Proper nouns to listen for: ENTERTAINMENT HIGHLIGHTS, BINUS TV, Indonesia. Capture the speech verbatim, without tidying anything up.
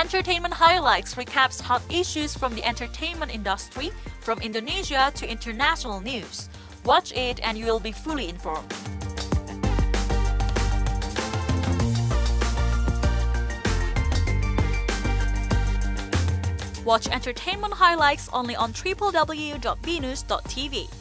Entertainment Highlights recaps hot issues from the entertainment industry, from Indonesia to international news. Watch it and you will be fully informed. Watch Entertainment Highlights only on w w w dot binus dot t v.